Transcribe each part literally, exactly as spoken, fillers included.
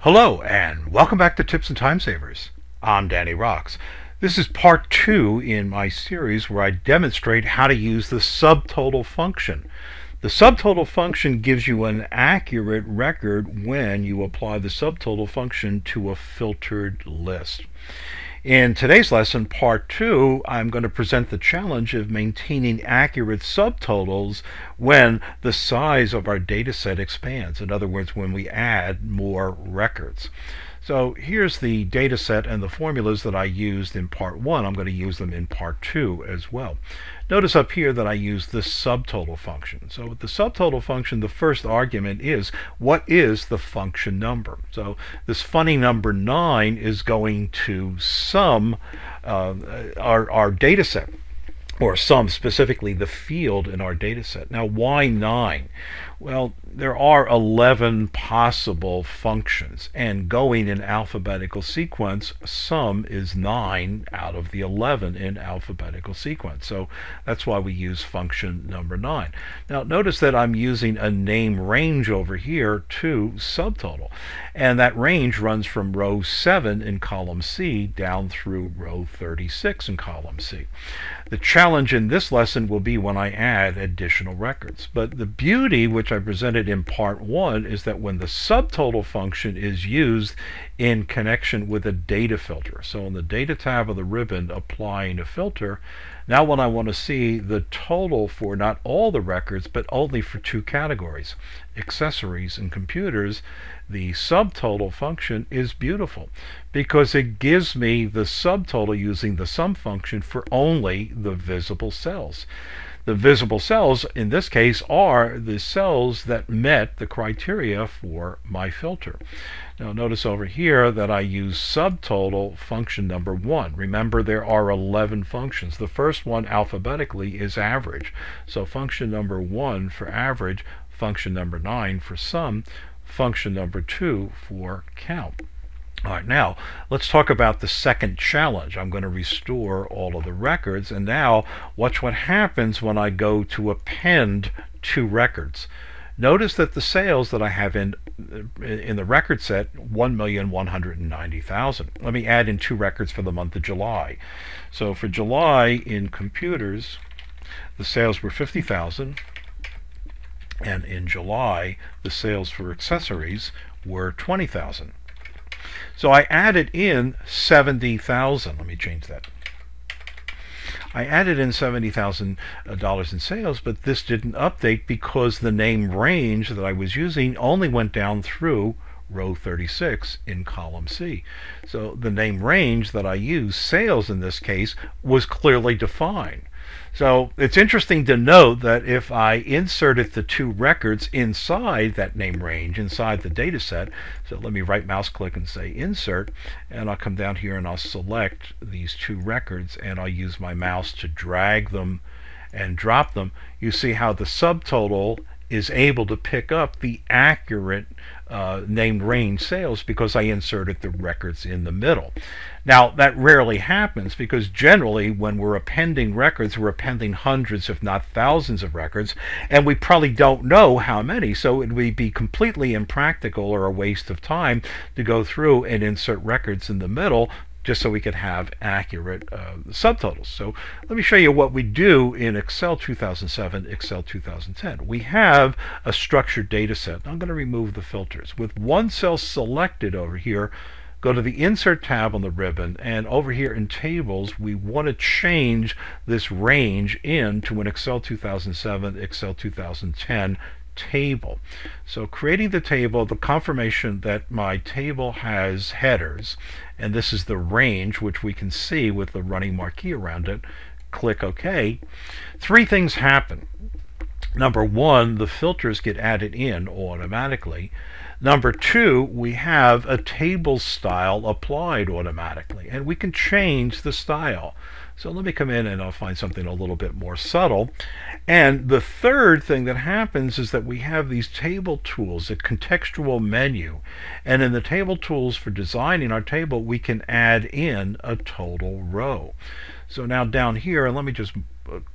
Hello and welcome back to Tips and Time Savers. I'm Danny Rocks. This is part two in my series where I demonstrate how to use the subtotal function. The subtotal function gives you an accurate record when you apply the subtotal function to a filtered list. In today's lesson, part two, I'm going to present the challenge of maintaining accurate subtotals when the size of our data set expands. In other words, when we add more records. So here's the data set and the formulas that I used in part one. I'm going to use them in part two as well. Notice up here that I use the subtotal function. So with the subtotal function, the first argument is, what is the function number? So this funny number nine is going to sum uh, our, our data set, or sum specifically the field in our data set. Now why nine? Well, there are eleven possible functions, and going in alphabetical sequence, sum is nine out of the eleven in alphabetical sequence. So that's why we use function number nine. Now notice that I'm using a name range over here to subtotal, and that range runs from row seven in column C down through row thirty-six in column C. The challenge in this lesson will be when I add additional records, but the beauty which I presented in part one is that when the subtotal function is used in connection with a data filter, so in the data tab of the ribbon applying a filter, now when I want to see the total for not all the records but only for two categories, accessories and computers, the subtotal function is beautiful because it gives me the subtotal using the sum function for only the visible cells. The visible cells in this case are the cells that met the criteria for my filter. Now notice over here that I use subtotal function number one. Remember, there are eleven functions. The first one alphabetically is average. So function number one for average, function number nine for sum, function number two for count. All right, now let's talk about the second challenge. I'm going to restore all of the records, and now watch what happens when I go to append two records. Notice that the sales that I have in in the record set, one million one hundred ninety thousand. Let me add in two records for the month of July. So for July in computers, the sales were fifty thousand. And in July, the sales for accessories were twenty thousand. So I added in seventy thousand. Let me change that. I added in seventy thousand dollars in sales, but this didn't update because the name range that I was using only went down through row thirty-six in column C. So the name range that I used, sales in this case, was clearly defined. So it's interesting to note that if I inserted the two records inside that name range, inside the data set, so let me right mouse click and say insert, and I'll come down here and I'll select these two records and I'll use my mouse to drag them and drop them, you see how the subtotal is able to pick up the accurate uh, name range sales because I inserted the records in the middle. Now that rarely happens because generally when we're appending records, we're appending hundreds if not thousands of records, and we probably don't know how many, so it would be completely impractical or a waste of time to go through and insert records in the middle just so we could have accurate uh, subtotals. So let me show you what we do in Excel two thousand seven, Excel two thousand ten. We have a structured data set. I'm going to remove the filters. With one cell selected over here, go to the Insert tab on the ribbon, and over here in Tables, we want to change this range into an Excel two thousand seven, Excel two thousand ten table. So creating the table, the confirmation that my table has headers, and this is the range which we can see with the running marquee around it. Click OK. Three things happen. Number one, the filters get added in automatically. Number two, we have a table style applied automatically, and we can change the style. So let me come in and I'll find something a little bit more subtle. And the third thing that happens is that we have these table tools, a contextual menu, and in the table tools for designing our table, we can add in a total row. So now down here, and let me just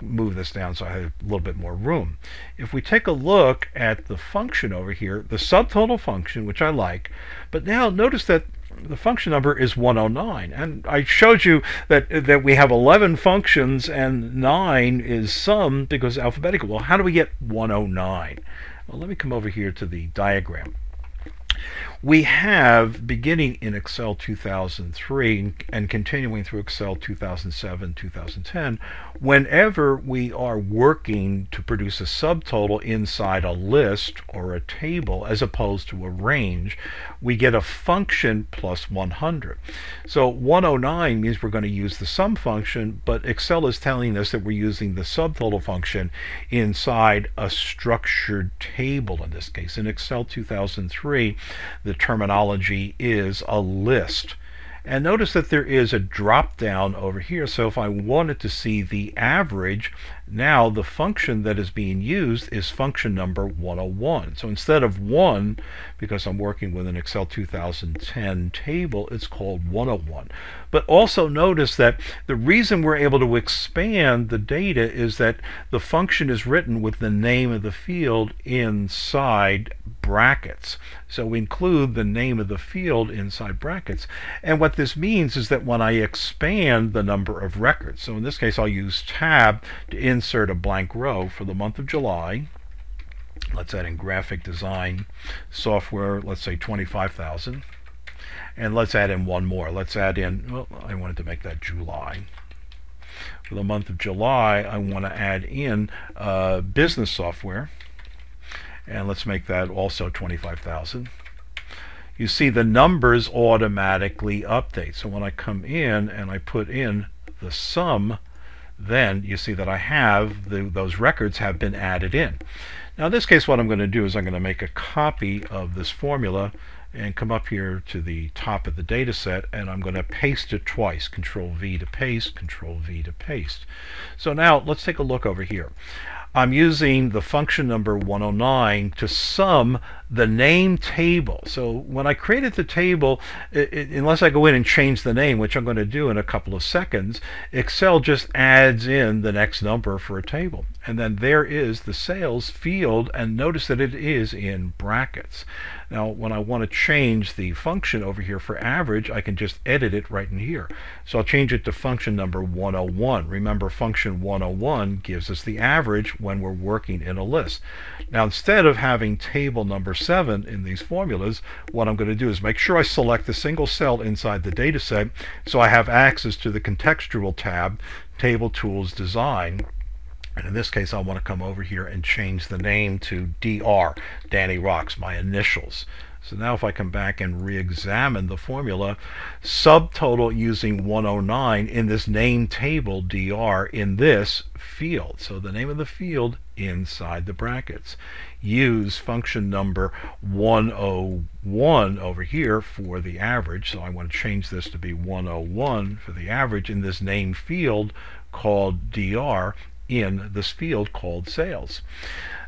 move this down so I have a little bit more room. If we take a look at the function over here, the subtotal function, which I like, but now notice that the function number is one oh nine, and I showed you that that we have eleven functions and nine is sum because alphabetical. Well, how do we get one oh nine? Well, let me come over here to the diagram. We have, beginning in Excel two thousand three and continuing through Excel two thousand seven, two thousand ten, whenever we are working to produce a subtotal inside a list or a table as opposed to a range, we get a function plus one hundred. So one oh nine means we're going to use the sum function, but Excel is telling us that we're using the subtotal function inside a structured table in this case. In Excel two thousand three, the terminology is a list. And notice that there is a drop down over here. So if I wanted to see the average, now the function that is being used is function number one oh one. So instead of one, because I'm working with an Excel two thousand ten table, it's called one oh one. But also notice that the reason we're able to expand the data is that the function is written with the name of the field inside brackets. So we include the name of the field inside brackets. And what this means is that when I expand the number of records, so in this case I'll use tab to insert a blank row for the month of July. Let's add in graphic design software, let's say twenty-five thousand. And let's add in one more. Let's add in, well, I wanted to make that July. For the month of July, I want to add in uh, business software. And let's make that also twenty-five thousand. You see the numbers automatically update. So when I come in and I put in the sum, then you see that I have the, those records have been added in. Now in this case, what I'm going to do is I'm going to make a copy of this formula and come up here to the top of the data set, and I'm going to paste it twice. Control V to paste, Control V to paste. So now let's take a look over here. I'm using the function number one oh nine to sum the name table. So when I created the table, it, it, unless I go in and change the name, which I'm going to do in a couple of seconds, Excel just adds in the next number for a table. And then there is the sales field, and notice that it is in brackets. Now when I want to change the function over here for average, I can just edit it right in here. So I'll change it to function number one oh one. Remember, function one oh one gives us the average when we're working in a list. Now instead of having table number seven in these formulas, what I'm going to do is make sure I select the single cell inside the data set so I have access to the contextual tab, Table Tools Design. And in this case, I want to come over here and change the name to D R, Danny Rocks, my initials. So now if I come back and re-examine the formula, subtotal using one oh nine in this name table D R in this field. So the name of the field inside the brackets. Use function number one oh one over here for the average. So I want to change this to be one oh one for the average in this name field called D R in this field called sales.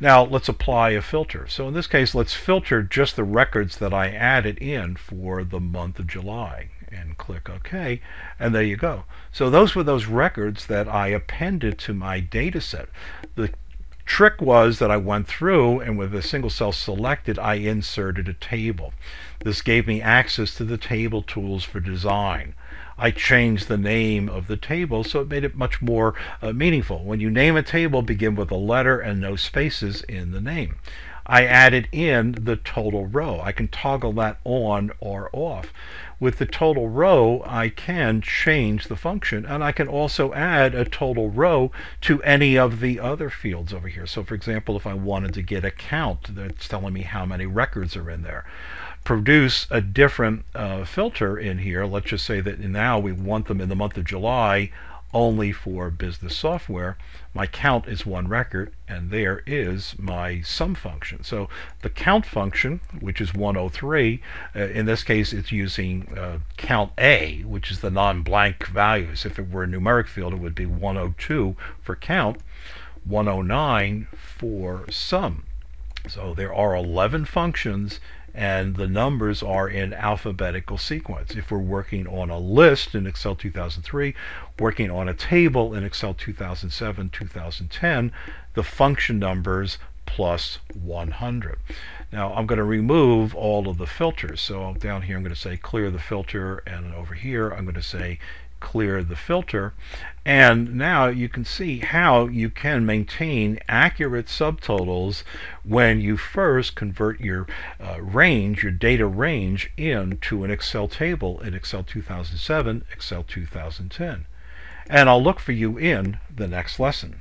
Now let's apply a filter. So in this case, let's filter just the records that I added in for the month of July, and click OK, and there you go. So those were those records that I appended to my data set. The trick was that I went through and with a single cell selected, I inserted a table. This gave me access to the table tools for design. I changed the name of the table, so it made it much more uh, meaningful. When you name a table, begin with a letter and no spaces in the name. I added in the total row. I can toggle that on or off. With the total row, I can change the function, and I can also add a total row to any of the other fields over here. So for example, if I wanted to get a count, that's telling me how many records are in there. Produce a different uh, filter in here. Let's just say that now we want them in the month of July only for business software. My count is one record, and there is my sum function. So the count function, which is one oh three, uh, in this case it's using uh, count A, which is the non-blank values. If it were a numeric field, it would be one oh two for count, one oh nine for sum. So there are eleven functions and the numbers are in alphabetical sequence. If we're working on a list in Excel two thousand three, working on a table in Excel two thousand seven, two thousand ten, the function numbers plus one hundred. Now I'm going to remove all of the filters. So down here I'm going to say clear the filter, and over here I'm going to say clear the filter. And now you can see how you can maintain accurate subtotals when you first convert your uh, range, your data range, into an Excel table in Excel two thousand seven, Excel two thousand ten. And I'll look for you in the next lesson.